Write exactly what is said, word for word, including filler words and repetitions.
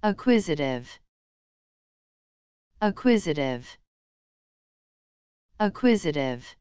Acquisitive. Acquisitive. Acquisitive.